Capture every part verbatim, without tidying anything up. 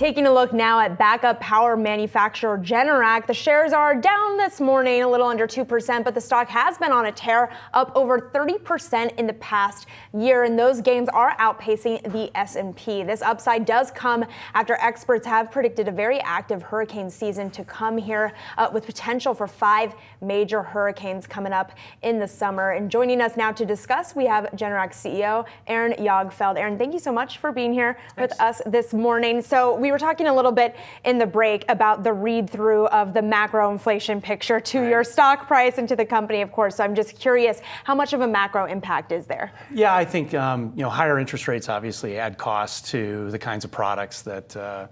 Taking a look now at backup power manufacturer Generac, the shares are down this morning, a little under two percent, but the stock has been on a tear, up over thirty percent in the past year, and those gains are outpacing the S and P. This upside does come after experts have predicted a very active hurricane season to come here, uh, with potential for five major hurricanes coming up in the summer. And joining us now to discuss, we have Generac C E O Aaron Jagfeld. Aaron, thank you so much for being here Thanks. with us this morning. So we We were talking a little bit in the break about the read-through of the macro inflation picture to right. your stock price and to the company, of course. So I'm just curious, how much of a macro impact is there? Yeah, I think um, you know, higher interest rates obviously add costs to the kinds of products that uh,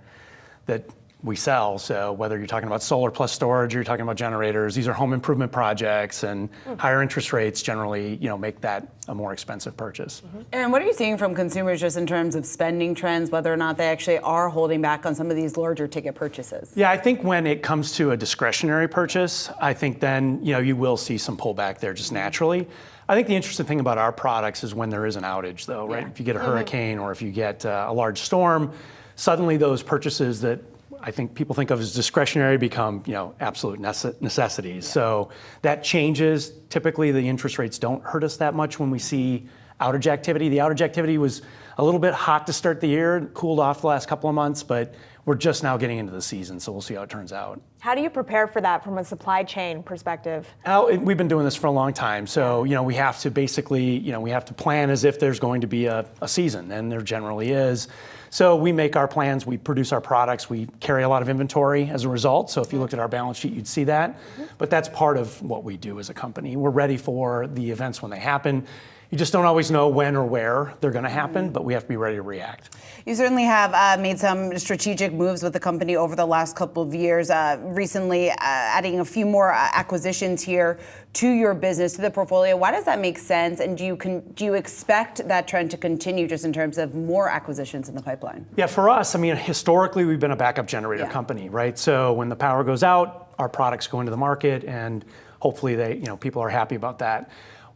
that we sell. So whether you're talking about solar plus storage, or you're talking about generators, these are home improvement projects, and mm-hmm. higher interest rates generally, you know, make that a more expensive purchase. Mm-hmm. And what are you seeing from consumers just in terms of spending trends, whether or not they actually are holding back on some of these larger ticket purchases? Yeah, I think when it comes to a discretionary purchase, I think then, you know, you will see some pullback there just naturally. I think the interesting thing about our products is when there is an outage though, right? Yeah. If you get a hurricane mm-hmm. or if you get uh, a large storm, suddenly those purchases that I think people think of as discretionary become, you know, absolute necessities. Yeah. So that changes. Typically, the interest rates don't hurt us that much when we see outage activity. The outage activity was a little bit hot to start the year, cooled off the last couple of months, but we're just now getting into the season, so we'll see how it turns out. How do you prepare for that from a supply chain perspective? Oh, it, we've been doing this for a long time, so you know we have to basically, you know, we have to plan as if there's going to be a, a season, and there generally is. So we make our plans, we produce our products, we carry a lot of inventory as a result. So if you looked at our balance sheet, you'd see that. Mm-hmm. But that's part of what we do as a company. We're ready for the events when they happen. You just don't always know when or where they're going to happen, but we have to be ready to react. You certainly have uh, made some strategic moves with the company over the last couple of years, uh, recently uh, adding a few more uh, acquisitions here to your business, to the portfolio. Why does that make sense? And do you, con do you expect that trend to continue just in terms of more acquisitions in the pipeline? Yeah, for us, I mean, historically, we've been a backup generator yeah. company, right? So when the power goes out, our products go into the market, and hopefully they, you know, people are happy about that.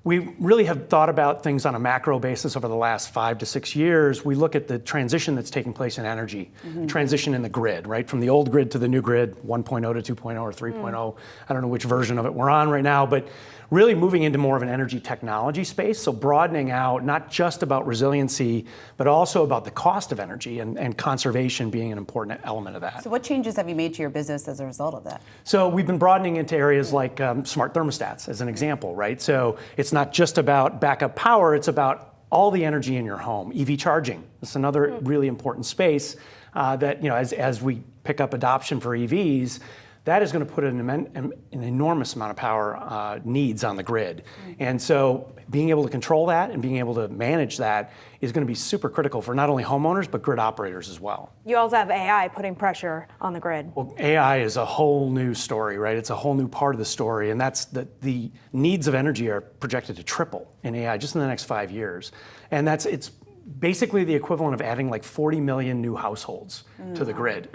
We really have thought about things on a macro basis over the last five to six years. We look at the transition that's taking place in energy, mm-hmm. transition in the grid, right? From the old grid to the new grid, one point oh to two point oh or three point oh. Mm. I don't know which version of it we're on right now, but really moving into more of an energy technology space. So broadening out, not just about resiliency, but also about the cost of energy and, and conservation being an important element of that. So what changes have you made to your business as a result of that? So we've been broadening into areas like um, smart thermostats as an example, right? So it's It's not just about backup power, it's about all the energy in your home. E V charging, that's another mm-hmm. really important space uh, that, you know, as, as we pick up adoption for E Vs, that is going to put an, an enormous amount of power uh, needs on the grid. Mm-hmm. And so being able to control that and being able to manage that is going to be super critical for not only homeowners, but grid operators as well. You also have A I putting pressure on the grid. Well, A I is a whole new story, right? It's a whole new part of the story. And that's that the needs of energy are projected to triple in A I just in the next five years. And that's it's basically the equivalent of adding like forty million new households mm. to the grid.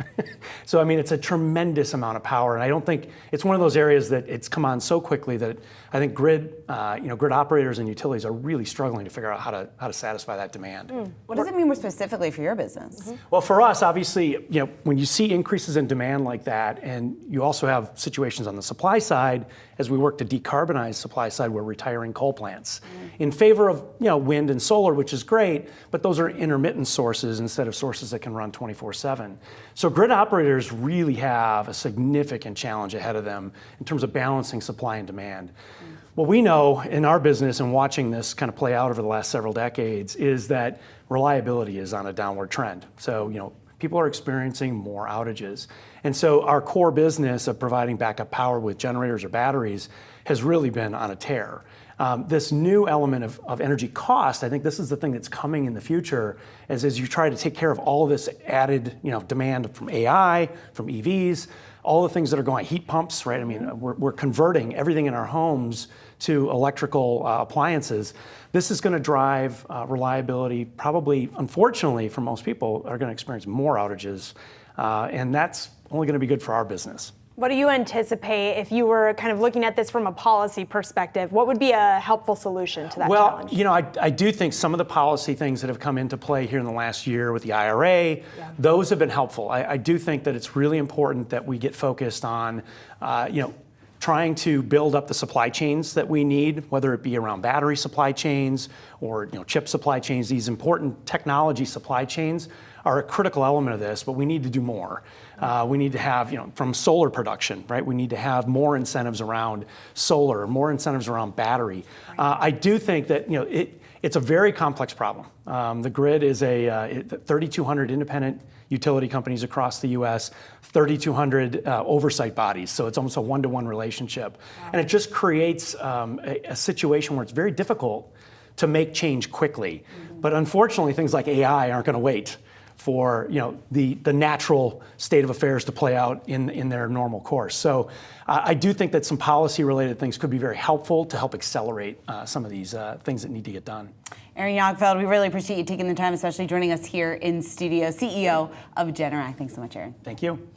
So, I mean, it's a tremendous amount of power. And I don't think it's one of those areas that it's come on so quickly that I think grid, uh, you know, grid operators and utilities are really struggling to figure out how to, how to satisfy that demand. Mm. What does it mean more specifically for your business? Mm-hmm. Well, for us, obviously, you know, when you see increases in demand like that, and you also have situations on the supply side, as we work to decarbonize supply side, we're retiring coal plants mm. in favor of, you know, wind and solar, which is great. But those are intermittent sources instead of sources that can run twenty-four seven. So grid operators really have a significant challenge ahead of them in terms of balancing supply and demand. Mm-hmm. What we know in our business and watching this kind of play out over the last several decades is that reliability is on a downward trend. So, you know, people are experiencing more outages. And so our core business of providing backup power with generators or batteries has really been on a tear. Um, this new element of, of energy cost, I think this is the thing that's coming in the future, as, as you try to take care of all this added, you know, demand from A I, from E Vs, all the things that are going, heat pumps, right? I mean, we're, we're converting everything in our homes to electrical uh, appliances. This is going to drive uh, reliability, probably, unfortunately, for most people, are going to experience more outages, uh, and that's only going to be good for our business. What do you anticipate if you were kind of looking at this from a policy perspective? What would be a helpful solution to that well, challenge? Well, you know, I, I do think some of the policy things that have come into play here in the last year with the I R A, yeah. those have been helpful. I, I do think that it's really important that we get focused on, uh, you know, trying to build up the supply chains that we need, whether it be around battery supply chains or you know, chip supply chains. These important technology supply chains are a critical element of this, but we need to do more. Uh, we need to have, you know, from solar production, right? We need to have more incentives around solar, more incentives around battery. Uh, I do think that, you know, it, it's a very complex problem. Um, the grid is a uh, thirty-two hundred independent utility companies across the U S, thirty-two hundred uh, oversight bodies, so it's almost a one-to-one relationship. Wow. And it just creates um, a, a situation where it's very difficult to make change quickly. Mm-hmm. But unfortunately, things like A I aren't gonna wait for you know, the, the natural state of affairs to play out in, in their normal course. So uh, I do think that some policy-related things could be very helpful to help accelerate uh, some of these uh, things that need to get done. Aaron Jagfeld, we really appreciate you taking the time, especially joining us here in studio, C E O of Generac. Thanks so much, Aaron. Thank you.